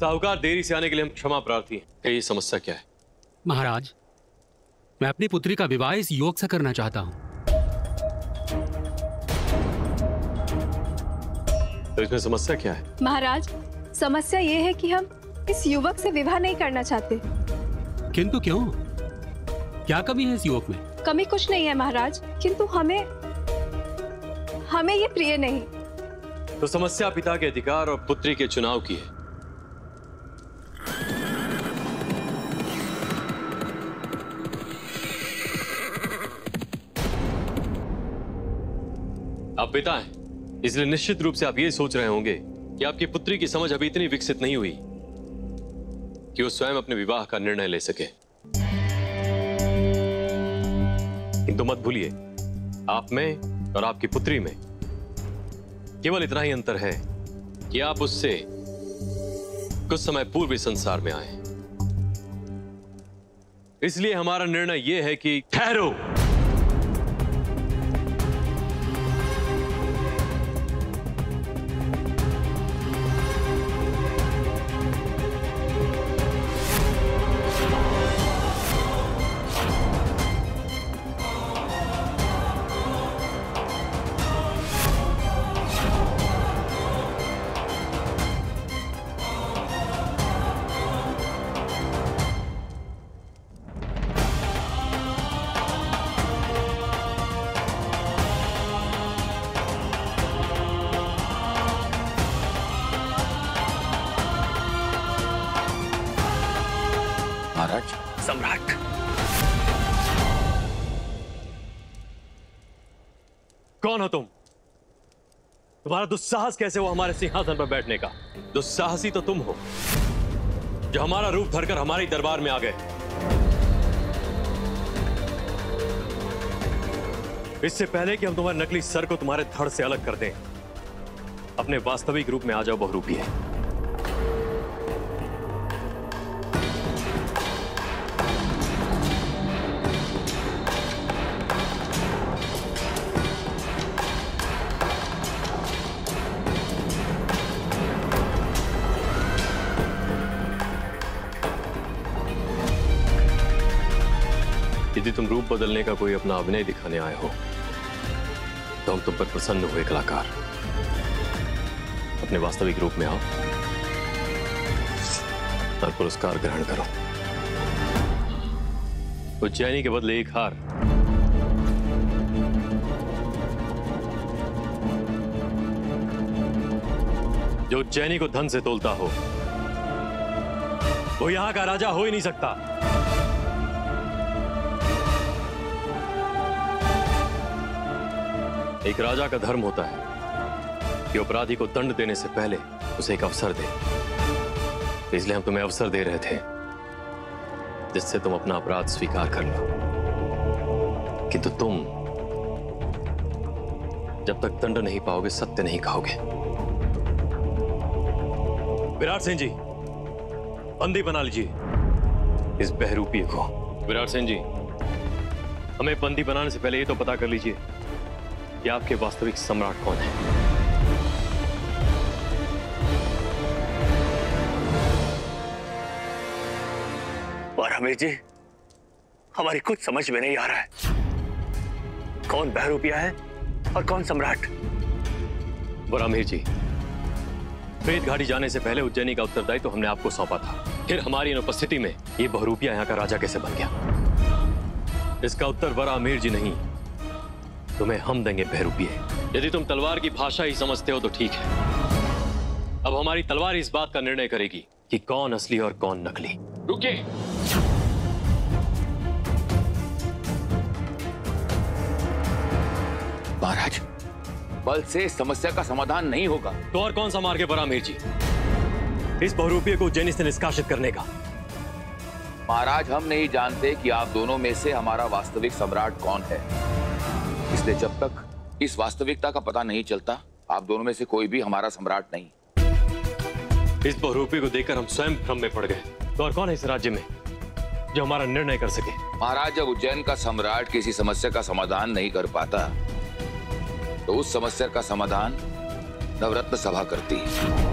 साहूकार, देरी से आने के लिए हम क्षमा प्रार्थी हैं। कहिए समस्या क्या है? महाराज, मैं अपनी पुत्री का विवाह इस योग से करना चाहता हूँ। तो इसमें समस्या क्या है? महाराज, समस्या ये है कि हम इस युवक से विवाह नहीं करना चाहते। किंतु क्यों? क्या कमी है इस युवक में? कमी कुछ नहीं है महाराज, किंतु हमें ये प्रिय नहीं। तो समस्या पिता के अधिकार और पुत्री के चुनाव की है। आप पिता हैं, इसलिए निश्चित रूप से आप ये सोच रहे होंगे कि आपकी पुत्री की समझ अभी इतनी विकसित नहीं हुई कि वो स्वयं अपने विवाह का निर्णय ले सके। किंतु मत भूलिए, आप में और आपकी पुत्री में केवल इतना ही अंतर है कि आप उससे कुछ समय पूर्व इस संसार में आए। इसलिए हमारा निर्णय यह है कि ठहरो। कौन हो तुम? तुम्हारा दुस्साहस कैसे हो हमारे सिंहासन पर बैठने का? दुस्साहसी तो तुम हो जो हमारा रूप धरकर हमारे दरबार में आ गए। इससे पहले कि हम तुम्हारे नकली सर को तुम्हारे धड़ से अलग कर दें, अपने वास्तविक रूप में आ जाओ बहुरूपी है। यदि तुम रूप बदलने का कोई अपना अभिनय दिखाने आए हो तो हम तुम पर प्रसन्न हुए कलाकार। अपने वास्तविक रूप में आओ और पुरस्कार ग्रहण करो। उज्जैनी के बदले एक हार। जो उज्जैनी को धन से तोलता हो वो यहां का राजा हो ही नहीं सकता। एक राजा का धर्म होता है कि अपराधी को दंड देने से पहले उसे एक अवसर दे। इसलिए हम तुम्हें अवसर दे रहे थे जिससे तुम अपना अपराध स्वीकार कर लो। किंतु तुम जब तक दंड नहीं पाओगे सत्य नहीं खाओगे। विराट सिंह जी, बंदी बना लीजिए इस बहरूपी को। विराट सिंह जी, हमें बंदी बनाने से पहले ये तो पता कर लीजिए कि आपके वास्तविक सम्राट कौन है। वराहमिहिर जी, हमारी कुछ समझ में नहीं आ रहा है कौन बहरूपिया है और कौन सम्राट। वराहमिहिर जी, प्रेत घाटी जाने से पहले उज्जैनी का उत्तरदायित्व तो हमने आपको सौंपा था। फिर हमारी अनुपस्थिति में ये बहरूपिया यहाँ का राजा कैसे बन गया? इसका उत्तर वराहमिहिर जी नहीं, तुम्हें हम देंगे बहरूपिए। यदि तुम तलवार की भाषा ही समझते हो तो ठीक है। अब हमारी तलवार इस बात का निर्णय करेगी कि कौन असली और कौन नकली। रुकिए, महाराज, बल से समस्या का समाधान नहीं होगा। तो और कौन सा मार्ग है वराहमिहिर जी इस बहरूपिए को उज्जैनी से निष्कासित करने का? महाराज, हम नहीं जानते कि आप दोनों में से हमारा वास्तविक सम्राट कौन है। इसलिए जब तक इस वास्तविकता का पता नहीं चलता, आप दोनों में से कोई भी हमारा सम्राट नहीं। इस बहरूपी को देखकर हम स्वयं भ्रम में पड़ गए। तो और कौन है इस राज्य में जो हमारा निर्णय कर सके? महाराज, जब उज्जैन का सम्राट किसी समस्या का समाधान नहीं कर पाता तो उस समस्या का समाधान नवरत्न सभा करती है।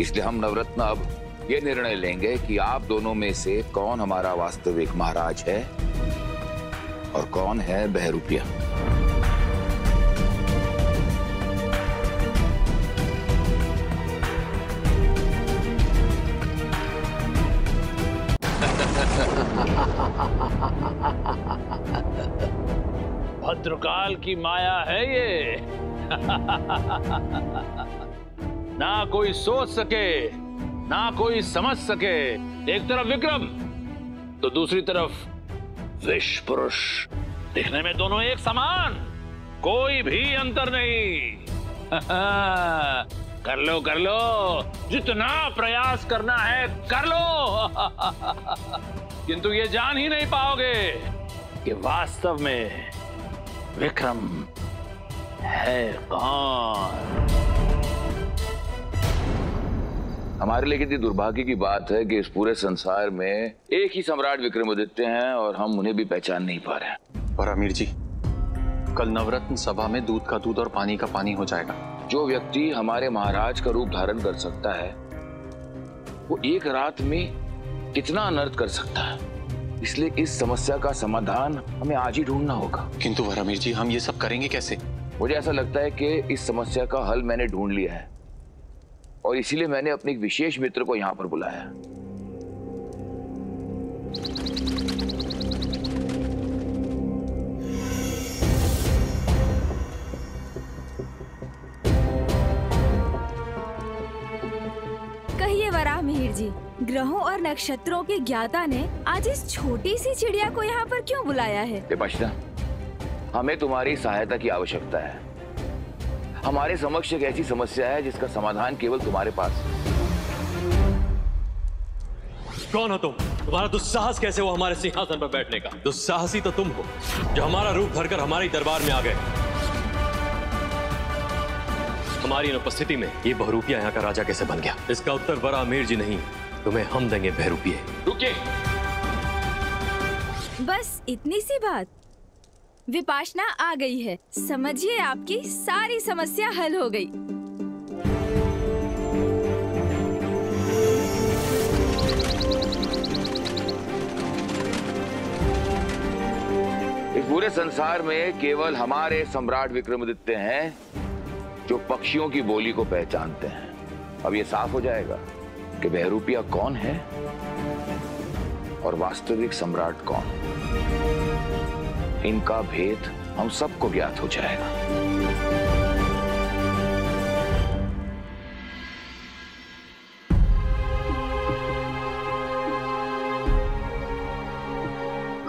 इसलिए हम नवरत्न अब ये निर्णय लेंगे कि आप दोनों में से कौन हमारा वास्तविक महाराज है और कौन है बहरूपिया। भद्रकाल की माया है ये। ना कोई सोच सके ना कोई समझ सके। एक तरफ विक्रम तो दूसरी तरफ विश्व पुरुष। दिखने में दोनों एक समान, कोई भी अंतर नहीं। कर लो जितना प्रयास करना है कर लो। किंतु ये जान ही नहीं पाओगे कि वास्तव में विक्रम है कौन। हमारे लिए कितनी दुर्भाग्य की बात है कि इस पूरे संसार में एक ही सम्राट विक्रमादित्य हैं और हम उन्हें भी पहचान नहीं पा रहे हैं। वराहमिहिर जी, कल नवरत्न सभा में दूध का दूध और पानी का पानी हो जाएगा। जो व्यक्ति हमारे महाराज का रूप धारण कर सकता है वो एक रात में कितना अनर्थ कर सकता है। इसलिए इस समस्या का समाधान हमें आज ही ढूंढना होगा। किंतु वराहमिहिर जी, हम ये सब करेंगे कैसे? मुझे ऐसा लगता है कि इस समस्या का हल मैंने ढूंढ लिया है और इसीलिए मैंने अपने एक विशेष मित्र को यहाँ पर बुलाया है। कहिए वराहमिहिर जी, ग्रहों और नक्षत्रों के ज्ञाता ने आज इस छोटी सी चिड़िया को यहाँ पर क्यों बुलाया है? विपाशना, हमें तुम्हारी सहायता की आवश्यकता है। हमारे समक्ष एक ऐसी समस्या है जिसका समाधान केवल तुम्हारे पास है। कौन हो तुम? तुम्हारा दुस्साहस कैसे हो हमारे सिंहासन पर बैठने का? दुस्साहसी तो तुम हो जो हमारा रूप धरकर हमारे दरबार में आ गए। हमारी अनुपस्थिति में ये बहरूपिया यहाँ का राजा कैसे बन गया? इसका उत्तर वराहमिहिर जी नहीं, तुम्हें हम देंगे बहरूपिया। रुकिए, बस इतनी सी बात। विपाशना आ गई है, समझिए आपकी सारी समस्या हल हो गई। इस पूरे संसार में केवल हमारे सम्राट विक्रमादित्य हैं जो पक्षियों की बोली को पहचानते हैं। अब ये साफ हो जाएगा कि बहरूपिया कौन है और वास्तविक सम्राट कौन। इनका भेद हम सबको ज्ञात हो जाएगा।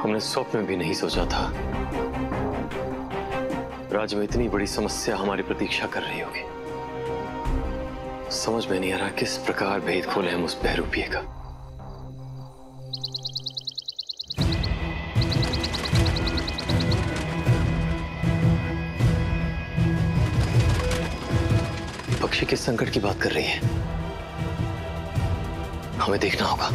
हमने स्वप्न में भी नहीं सोचा था राज्य में इतनी बड़ी समस्या हमारी प्रतीक्षा कर रही होगी। समझ में नहीं आ रहा किस प्रकार भेद खोले हम उस बहरूपिया का। पक्षी के संकट की बात कर रही है, हमें देखना होगा।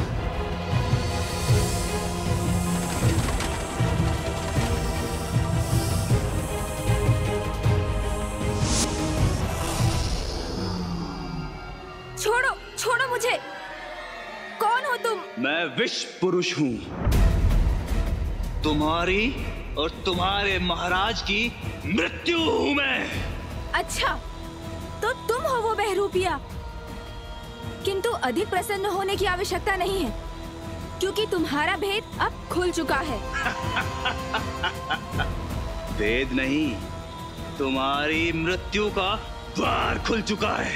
मुझे कौन हो तुम? मैं विश्व पुरुष हूं, तुम्हारी और तुम्हारे महाराज की मृत्यु हूं मैं। अच्छा, तो तुम हो वो बहरूपिया। किंतु अधिक प्रसन्न होने की आवश्यकता नहीं है क्योंकि तुम्हारा भेद अब खुल चुका है। भेद नहीं, तुम्हारी मृत्यु का द्वार खुल चुका है।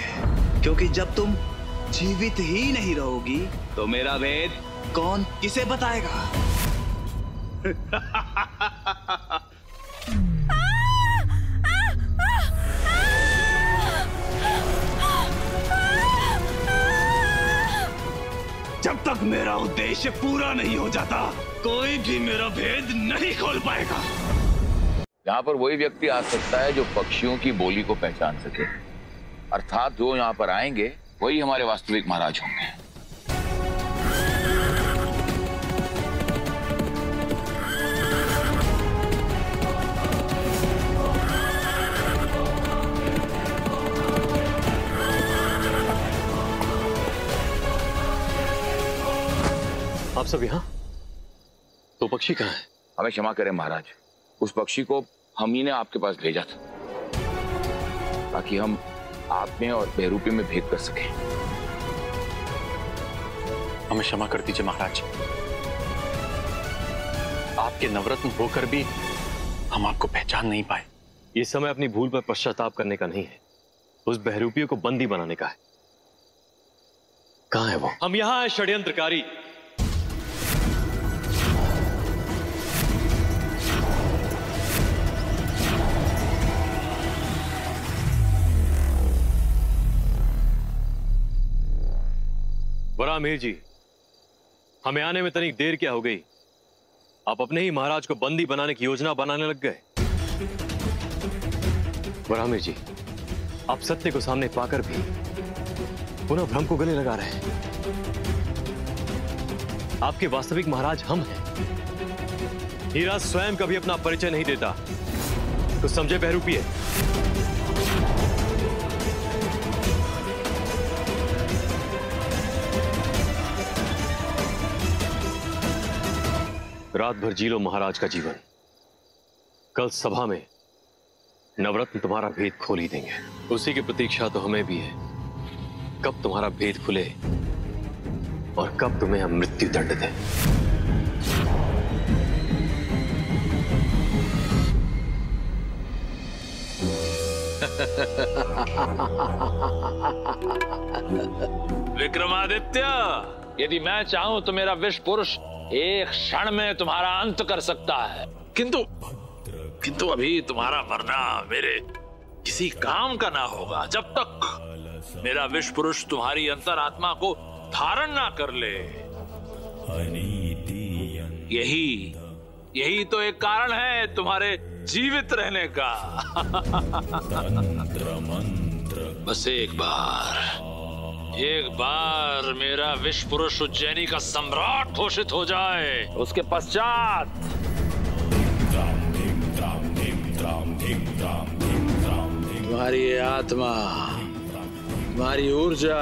क्योंकि जब तुम जीवित ही नहीं रहोगी तो मेरा भेद कौन किसे बताएगा? जब तक मेरा उद्देश्य पूरा नहीं हो जाता कोई भी मेरा भेद नहीं खोल पाएगा। यहाँ पर वही व्यक्ति आ सकता है जो पक्षियों की बोली को पहचान सके, अर्थात जो यहाँ पर आएंगे वही हमारे वास्तविक महाराज होंगे। आप सब यहाँ? तो पक्षी कहाँ है? हमें क्षमा करें महाराज, उस पक्षी को हम ही ने आपके पास भेजा था ताकि हम आप में और बहरूपी में भेद कर सकें। हमें क्षमा कर दीजिए महाराज, आपके नवरत्न होकर भी हम आपको पहचान नहीं पाए। ये समय अपनी भूल पर पश्चाताप करने का नहीं है, उस बहरूपी को बंदी बनाने का है। कहाँ है वो? हम यहाँ हैं षड्यंत्रकारी। वराहमिहिर जी, हमें आने में तनिक देर क्या हो गई? आप अपने ही महाराज को बंदी बनाने की योजना बनाने लग गए। वराहमिहिर जी, आप सत्य को सामने पाकर भी पुनः भ्रम को गले लगा रहे हैं। आपके वास्तविक महाराज हम हैं। हीरा स्वयं कभी अपना परिचय नहीं देता, तो समझे बहरूपी है। रात भर जी लो महाराज का जीवन, कल सभा में नवरत्न तुम्हारा भेद खोल ही देंगे। उसी की प्रतीक्षा तो हमें भी है, कब तुम्हारा भेद खुले और कब तुम्हें हम मृत्यु दंड दें। विक्रमादित्य, यदि मैं चाहूं तो मेरा विश्व पुरुष एक क्षण में तुम्हारा अंत कर सकता है, किंतु अभी तुम्हारा मरना मेरे किसी काम का ना होगा जब तक मेरा विश्व पुरुष तुम्हारी अंतरात्मा को धारण ना कर ले। यही तो एक कारण है तुम्हारे जीवित रहने का। बस एक बार मेरा विश्व पुरुष उज्जैनी का सम्राट घोषित हो जाए, उसके पश्चात तुम्हारी आत्मा, तुम्हारी ऊर्जा,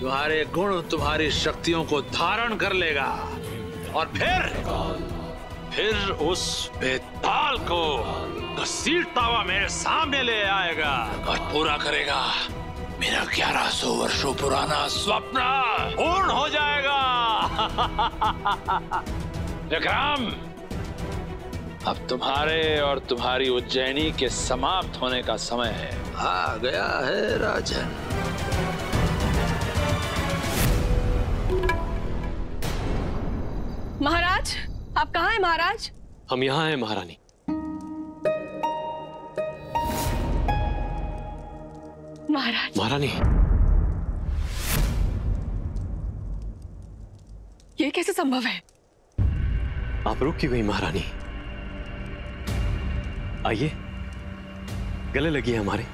तुम्हारे गुण, तुम्हारी शक्तियों को धारण कर लेगा और फिर उस बेताल को कसीलताव मेरे सामने ले आएगा और पूरा करेगा मेरा 1100 वर्षों पुराना स्वप्न पूर्ण हो जाएगा। विक्रम, अब तुम्हारे और तुम्हारी उज्जैनी के समाप्त होने का समय है। आ गया है राजन। महाराज, आप कहाँ हैं महाराज? हम यहाँ हैं महारानी। महाराज, महारानी, ये कैसे संभव है? आप रुक क्यों गई महारानी? आइए, गले लगी है हमारे।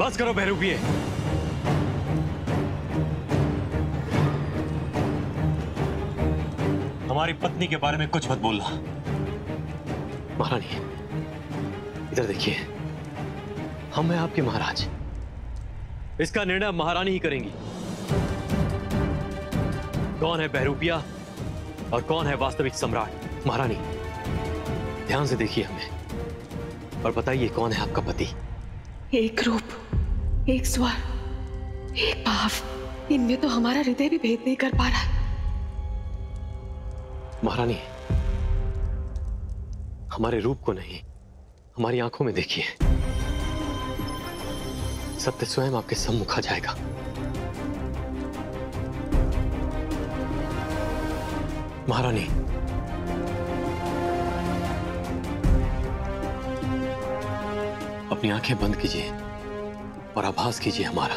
बस करो बहरूपी, हमारी पत्नी के बारे में कुछ मत बोलना। महारानी, इधर देखिए, हम हैं आपके महाराज, इसका निर्णय महारानी ही करेंगी। कौन है बहरूपिया और कौन है वास्तविक सम्राट? महारानी, ध्यान से देखिए हमें और बताइए कौन है आपका पति? एक रूप, एक स्वर, एक भाव, इनमें तो हमारा हृदय भी भेद नहीं कर पा रहा है। महारानी, हमारे रूप को नहीं, हमारी आंखों में देखिए, सत्य स्वयं आपके सम्मुख आ जाएगा। महारानी, अपनी आंखें बंद कीजिए और आभास कीजिए हमारा,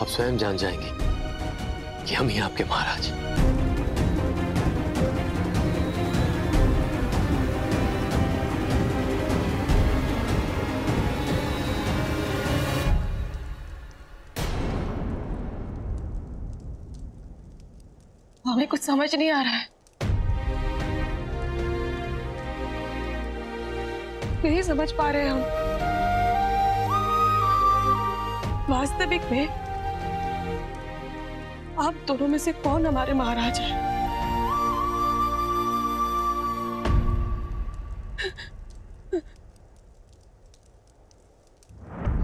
आप स्वयं जान जाएंगे कि हम ही आपके महाराज। हमें कुछ समझ नहीं आ रहा है, नहीं समझ पा रहे हम वास्तविक में आप दोनों में से कौन हमारे महाराज है?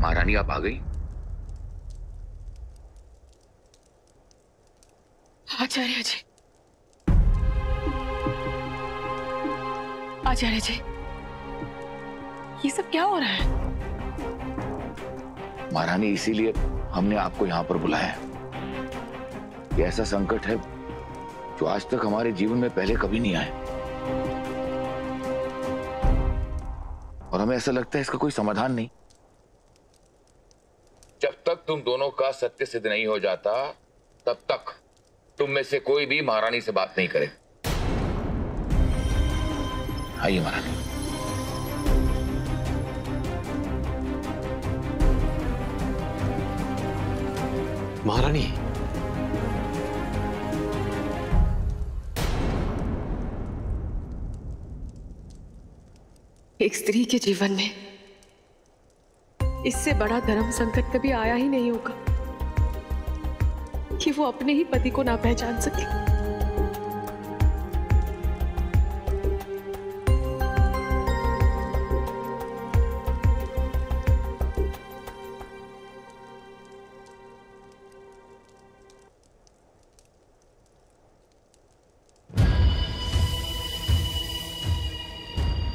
महारानी आप आ गई? आचार्य जी, आचार्य जी, ये सब क्या हो रहा है? महारानी इसीलिए हमने आपको यहाँ पर बुलाया है। ये ऐसा संकट है जो आज तक हमारे जीवन में पहले कभी नहीं आया और हमें ऐसा लगता है इसका कोई समाधान नहीं। जब तक तुम दोनों का सत्य सिद्ध नहीं हो जाता तब तक तुम में से कोई भी महारानी से बात नहीं करे। आइए महारानी। महारानी, एक स्त्री के जीवन में इससे बड़ा धर्म संकट कभी आया ही नहीं होगा कि वो अपने ही पति को ना पहचान सके।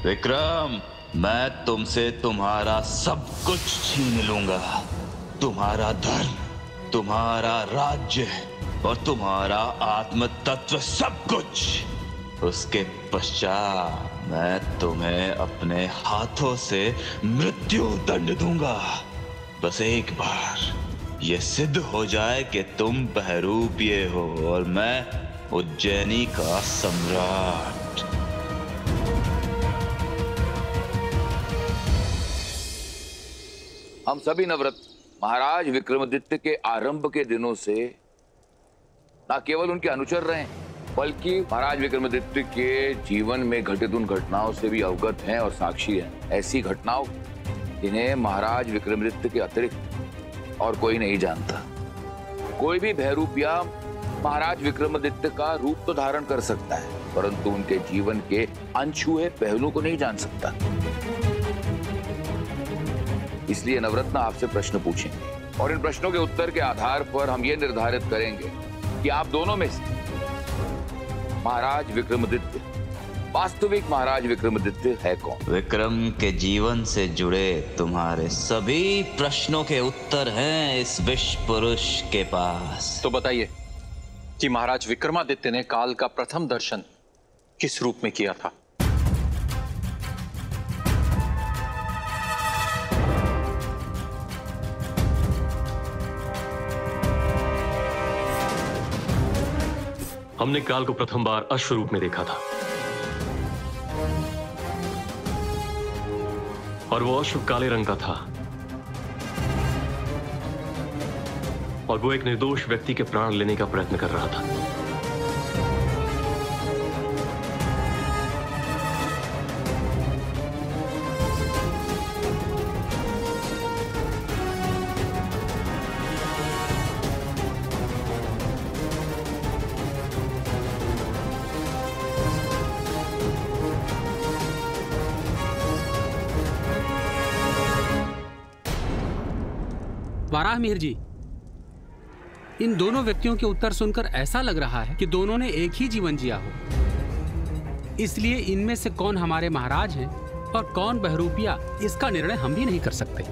विक्रम, मैं तुमसे तुम्हारा सब कुछ छीन लूंगा, तुम्हारा धर्म, तुम्हारा राज्य और तुम्हारा आत्म तत्व, सब कुछ। उसके पश्चात मैं तुम्हें अपने हाथों से मृत्यु दंड दूंगा। बस एक बार ये सिद्ध हो जाए कि तुम बहरूपिये हो और मैं उज्जैनी का सम्राट। हम सभी नवरत्न महाराज विक्रमादित्य के आरंभ के दिनों से न केवल उनके अनुचर रहे बल्कि महाराज विक्रमादित्य के जीवन में घटित उन घटनाओं से भी अवगत हैं और साक्षी हैं। ऐसी घटनाओं जिन्हें महाराज विक्रमादित्य के अतिरिक्त और कोई नहीं जानता। कोई भी बहरूपिया महाराज विक्रमादित्य का रूप तो धारण कर सकता है परंतु उनके जीवन के अनछुए पहलुओं को नहीं जान सकता। इसलिए नवरत्न आपसे प्रश्न पूछेंगे और इन प्रश्नों के उत्तर के आधार पर हम ये निर्धारित करेंगे कि आप दोनों में से महाराज विक्रमादित्य, वास्तविक महाराज विक्रमादित्य है कौन। विक्रम के जीवन से जुड़े तुम्हारे सभी प्रश्नों के उत्तर हैं इस विश्व पुरुष के पास। तो बताइए कि महाराज विक्रमादित्य ने काल का प्रथम दर्शन किस रूप में किया था। हमने काल को प्रथम बार अश्व रूप में देखा था और वो अश्व काले रंग का था और वो एक निर्दोष व्यक्ति के प्राण लेने का प्रयत्न कर रहा था। वराहमिहिर जी, इन दोनों व्यक्तियों के उत्तर सुनकर ऐसा लग रहा है कि दोनों ने एक ही जीवन जिया हो, इसलिए इनमें से कौन हमारे महाराज हैं और कौन बहरूपिया इसका निर्णय हम भी नहीं कर सकते।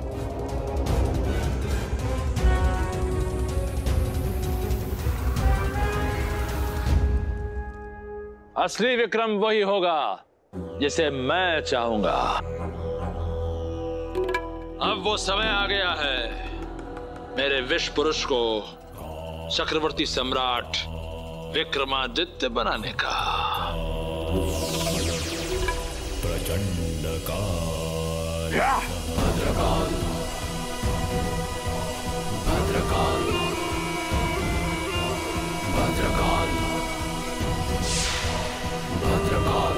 असली विक्रम वही होगा जिसे मैं चाहूंगा। अब वो समय आ गया है मेरे विष पुरुष को चक्रवर्ती सम्राट विक्रमादित्य बनाने का। प्रचंड काल भद्रकाल, भद्रकाल, भद्रकाल, भद्रकाल।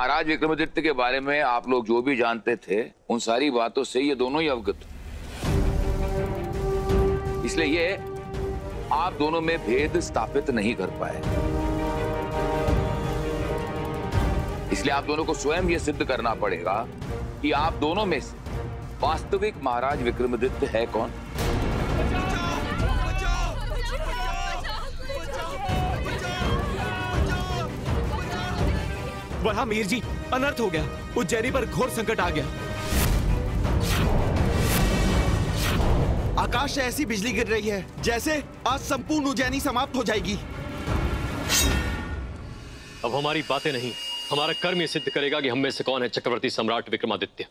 महाराज विक्रमादित्य के बारे में आप लोग जो भी जानते थे उन सारी बातों से ये दोनों ही अवगत, इसलिए ये आप दोनों में भेद स्थापित नहीं कर पाए। इसलिए आप दोनों को स्वयं ये सिद्ध करना पड़ेगा कि आप दोनों में से वास्तविक महाराज विक्रमादित्य है कौन। वराहमिहिर जी, अनर्थ हो गया, उज्जैनी पर घोर संकट आ गया। आकाश से ऐसी बिजली गिर रही है जैसे आज संपूर्ण उज्जैनी समाप्त हो जाएगी। अब हमारी बातें नहीं, हमारा कर्म ये सिद्ध करेगा कि हम में से कौन है चक्रवर्ती सम्राट विक्रमादित्य।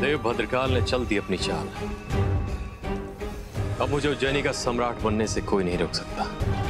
देव भद्रकाल ने चल दी अपनी चाल, अब मुझे उज्जैनी का सम्राट बनने से कोई नहीं रोक सकता।